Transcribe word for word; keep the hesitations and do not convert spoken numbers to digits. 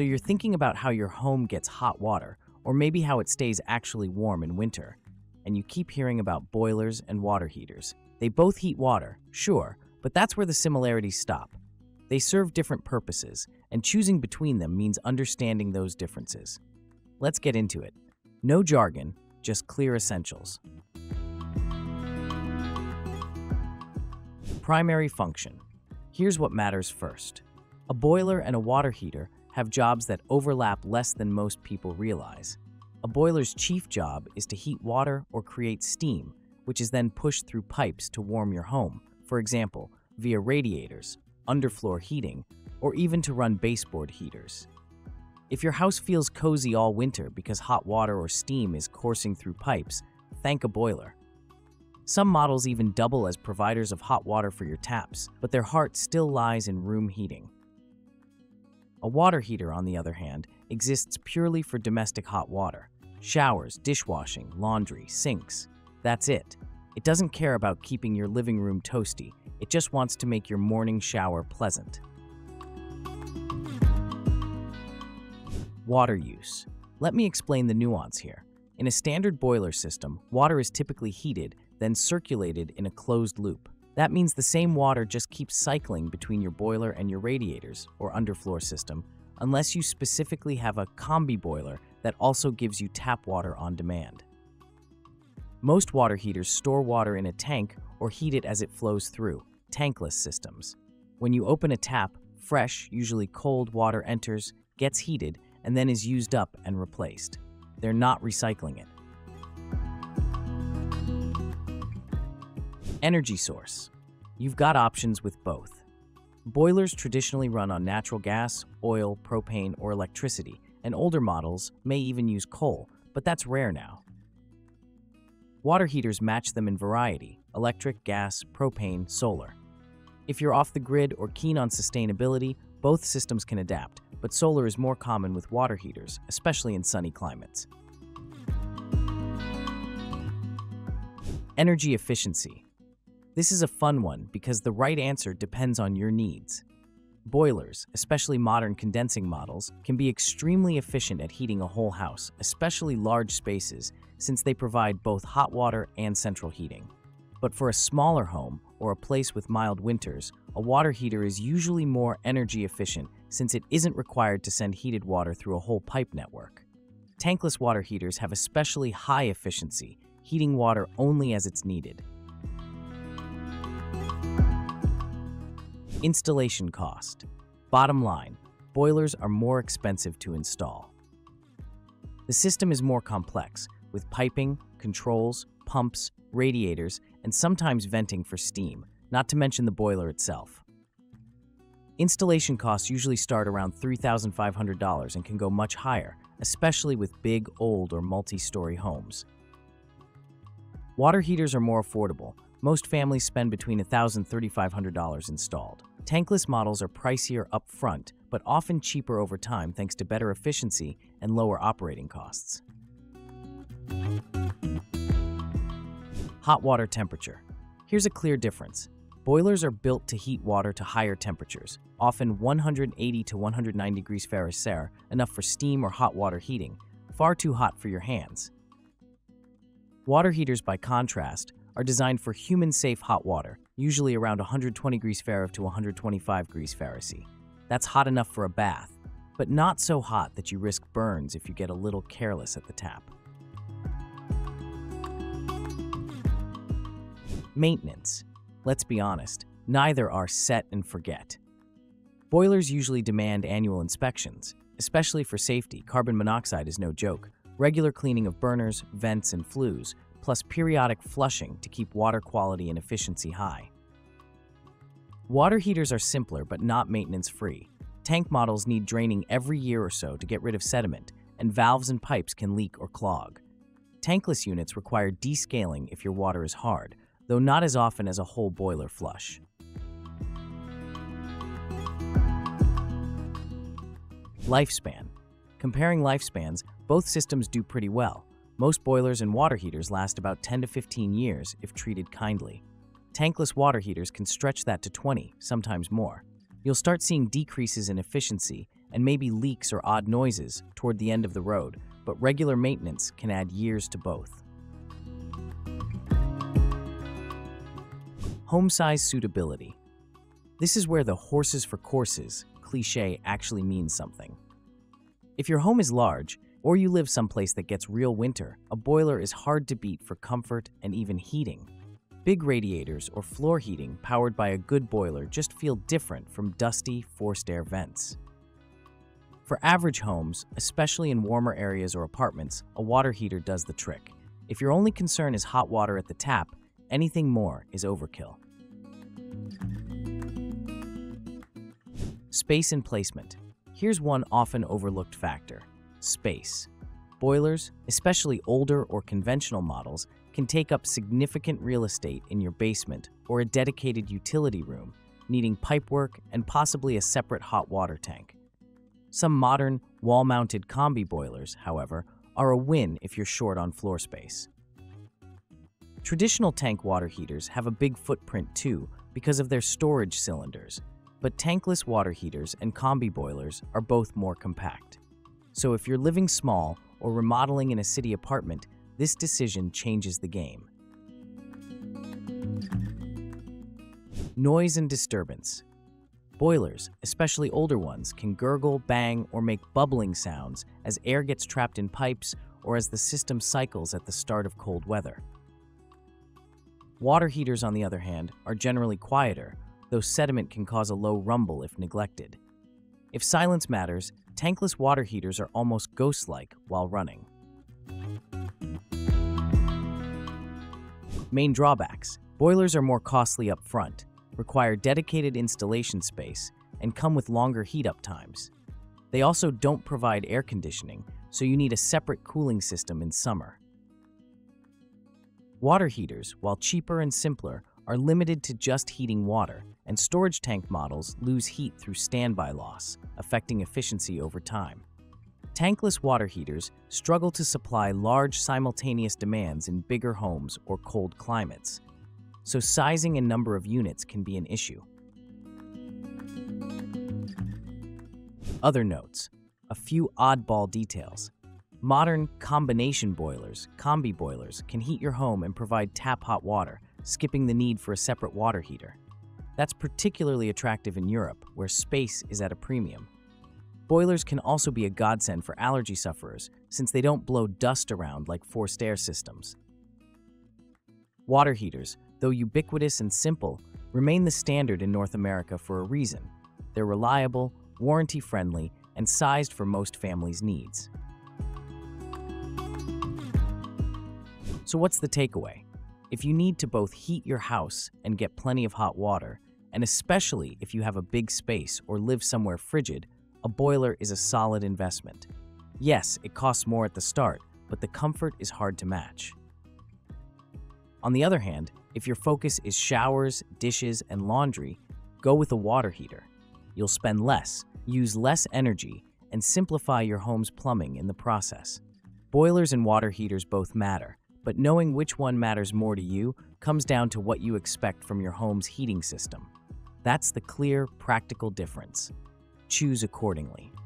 So you're thinking about how your home gets hot water, or maybe how it stays actually warm in winter. And you keep hearing about boilers and water heaters. They both heat water, sure, but that's where the similarities stop. They serve different purposes, and choosing between them means understanding those differences. Let's get into it. No jargon, just clear essentials. Primary function. Here's what matters first. A boiler and a water heater have jobs that overlap less than most people realize. A boiler's chief job is to heat water or create steam, which is then pushed through pipes to warm your home, for example, via radiators, underfloor heating, or even to run baseboard heaters. If your house feels cozy all winter because hot water or steam is coursing through pipes, thank a boiler. Some models even double as providers of hot water for your taps, but their heart still lies in room heating. A water heater, on the other hand, exists purely for domestic hot water. Showers, dishwashing, laundry, sinks. That's it. It doesn't care about keeping your living room toasty. It just wants to make your morning shower pleasant. Water use. Let me explain the nuance here. In a standard boiler system, water is typically heated, then circulated in a closed loop. That means the same water just keeps cycling between your boiler and your radiators or underfloor system, unless you specifically have a combi boiler that also gives you tap water on demand. Most water heaters store water in a tank or heat it as it flows through, tankless systems. When you open a tap, fresh, usually cold water enters, gets heated, and then is used up and replaced. They're not recycling it. Energy source. You've got options with both. Boilers traditionally run on natural gas, oil, propane, or electricity, and older models may even use coal, but that's rare now. Water heaters match them in variety: electric, gas, propane, solar. If you're off the grid or keen on sustainability, both systems can adapt, but solar is more common with water heaters, especially in sunny climates. Energy efficiency. This is a fun one because the right answer depends on your needs. Boilers, especially modern condensing models, can be extremely efficient at heating a whole house, especially large spaces, since they provide both hot water and central heating. But for a smaller home or a place with mild winters, a water heater is usually more energy efficient since it isn't required to send heated water through a whole pipe network. Tankless water heaters have especially high efficiency, heating water only as it's needed. Installation cost. Bottom line, boilers are more expensive to install. The system is more complex, with piping, controls, pumps, radiators, and sometimes venting for steam, not to mention the boiler itself. Installation costs usually start around three thousand five hundred dollars and can go much higher, especially with big, old, or multi-story homes. Water heaters are more affordable. Most families spend between one thousand dollars and three thousand five hundred dollars installed. Tankless models are pricier up front, but often cheaper over time thanks to better efficiency and lower operating costs. Hot water temperature. Here's a clear difference. Boilers are built to heat water to higher temperatures, often one hundred eighty to one hundred ninety degrees Fahrenheit, enough for steam or hot water heating, far too hot for your hands. Water heaters, by contrast, are designed for human-safe hot water, usually around one hundred twenty degrees Fahrenheit to one hundred twenty-five degrees Fahrenheit. That's hot enough for a bath, but not so hot that you risk burns if you get a little careless at the tap. Maintenance. Let's be honest, neither are set and forget. Boilers usually demand annual inspections, especially for safety. Carbon monoxide is no joke. Regular cleaning of burners, vents, and flues, plus periodic flushing to keep water quality and efficiency high. Water heaters are simpler but not maintenance-free. Tank models need draining every year or so to get rid of sediment, and valves and pipes can leak or clog. Tankless units require descaling if your water is hard, though not as often as a whole boiler flush. Lifespan. Comparing lifespans, both systems do pretty well. Most boilers and water heaters last about ten to fifteen years if treated kindly. Tankless water heaters can stretch that to twenty, sometimes more. You'll start seeing decreases in efficiency and maybe leaks or odd noises toward the end of the road, but regular maintenance can add years to both. Home size suitability. This is where the horses for courses cliché actually means something. If your home is large, or you live someplace that gets real winter, a boiler is hard to beat for comfort and even heating. Big radiators or floor heating powered by a good boiler just feel different from dusty, forced air vents. For average homes, especially in warmer areas or apartments, a water heater does the trick. If your only concern is hot water at the tap, anything more is overkill. Space and placement. Here's one often overlooked factor: space. Boilers, especially older or conventional models, can take up significant real estate in your basement or a dedicated utility room, needing pipework and possibly a separate hot water tank. Some modern, wall-mounted combi boilers, however, are a win if you're short on floor space. Traditional tank water heaters have a big footprint too because of their storage cylinders, but tankless water heaters and combi boilers are both more compact. So if you're living small or remodeling in a city apartment, this decision changes the game. Noise and disturbance. Boilers, especially older ones, can gurgle, bang, or make bubbling sounds as air gets trapped in pipes or as the system cycles at the start of cold weather. Water heaters, on the other hand, are generally quieter, though sediment can cause a low rumble if neglected. If silence matters, tankless water heaters are almost ghost-like while running. Main drawbacks. Boilers are more costly up front, require dedicated installation space, and come with longer heat-up times. They also don't provide air conditioning, so you need a separate cooling system in summer. Water heaters, while cheaper and simpler, are limited to just heating water, and storage tank models lose heat through standby loss, affecting efficiency over time. Tankless water heaters struggle to supply large simultaneous demands in bigger homes or cold climates, so sizing and number of units can be an issue. Other notes. A few oddball details. Modern combination boilers, combi boilers, can heat your home and provide tap hot water, skipping the need for a separate water heater. That's particularly attractive in Europe, where space is at a premium. Boilers can also be a godsend for allergy sufferers, since they don't blow dust around like forced air systems. Water heaters, though ubiquitous and simple, remain the standard in North America for a reason. They're reliable, warranty-friendly, and sized for most families' needs. So what's the takeaway? If you need to both heat your house and get plenty of hot water, and especially if you have a big space or live somewhere frigid, a boiler is a solid investment. Yes, it costs more at the start, but the comfort is hard to match. On the other hand, if your focus is showers, dishes, and laundry, go with a water heater. You'll spend less, use less energy, and simplify your home's plumbing in the process. Boilers and water heaters both matter, but knowing which one matters more to you comes down to what you expect from your home's heating system. That's the clear, practical difference. Choose accordingly.